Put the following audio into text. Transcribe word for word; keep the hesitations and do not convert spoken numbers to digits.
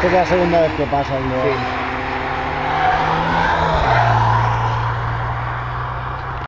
Esta es la segunda vez que pasa, ¿no? Sí.